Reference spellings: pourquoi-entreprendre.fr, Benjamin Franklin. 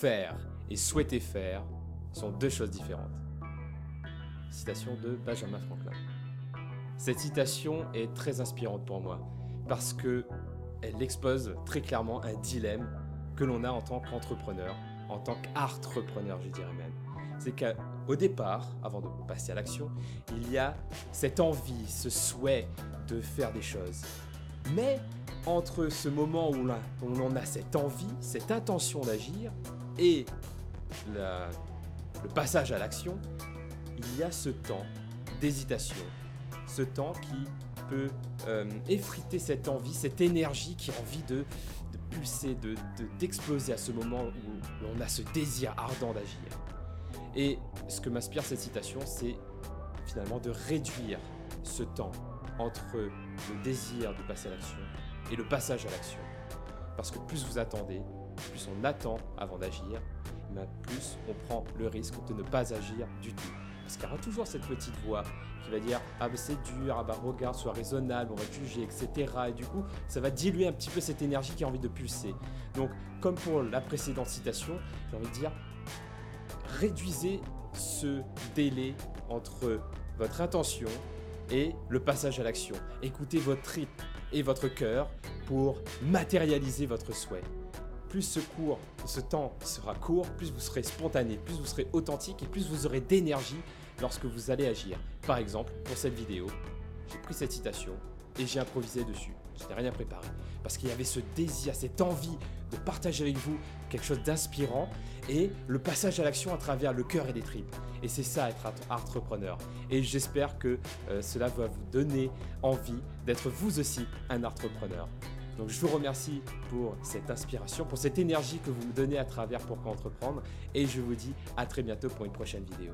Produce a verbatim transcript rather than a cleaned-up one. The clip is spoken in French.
faire et souhaiter faire sont deux choses différentes. Citation de Benjamin Franklin. Cette citation est très inspirante pour moi parce qu'elle expose très clairement un dilemme que l'on a en tant qu'entrepreneur, en tant qu'artrepreneur, je dirais même. C'est qu'au départ, avant de passer à l'action, il y a cette envie, ce souhait de faire des choses. Mais entre ce moment où on a cette envie, cette intention d'agir et la, le passage à l'action, il y a ce temps d'hésitation, ce temps qui peut euh, effriter cette envie, cette énergie qui a envie de, de pulser, de, de, d'exploser à ce moment où on a ce désir ardent d'agir. Et ce que m'inspire cette citation, c'est finalement de réduire ce temps entre le désir de passer à l'action et le passage à l'action. Parce que plus vous attendez, plus on attend avant d'agir, plus on prend le risque de ne pas agir du tout. Parce qu'il y aura toujours cette petite voix qui va dire « Ah ben c'est dur, ah ben regarde, sois raisonnable, on va te juger, et cetera » Et du coup, ça va diluer un petit peu cette énergie qui a envie de pulser. Donc, comme pour la précédente citation, j'ai envie de dire « Réduisez ce délai entre votre intention et le passage à l'action. Écoutez votre rythme et votre cœur pour matérialiser votre souhait. » Plus ce court, ce temps sera court, plus vous serez spontané, plus vous serez authentique et plus vous aurez d'énergie lorsque vous allez agir. Par exemple, pour cette vidéo, j'ai pris cette citation et j'ai improvisé dessus. Je n'ai rien préparé parce qu'il y avait ce désir, cette envie de partager avec vous quelque chose d'inspirant et le passage à l'action à travers le cœur et les tripes. Et c'est ça être entrepreneur. Et j'espère que euh, cela va vous donner envie d'être vous aussi un entrepreneur. Donc je vous remercie pour cette inspiration, pour cette énergie que vous me donnez à travers Pourquoi Entreprendre et je vous dis à très bientôt pour une prochaine vidéo.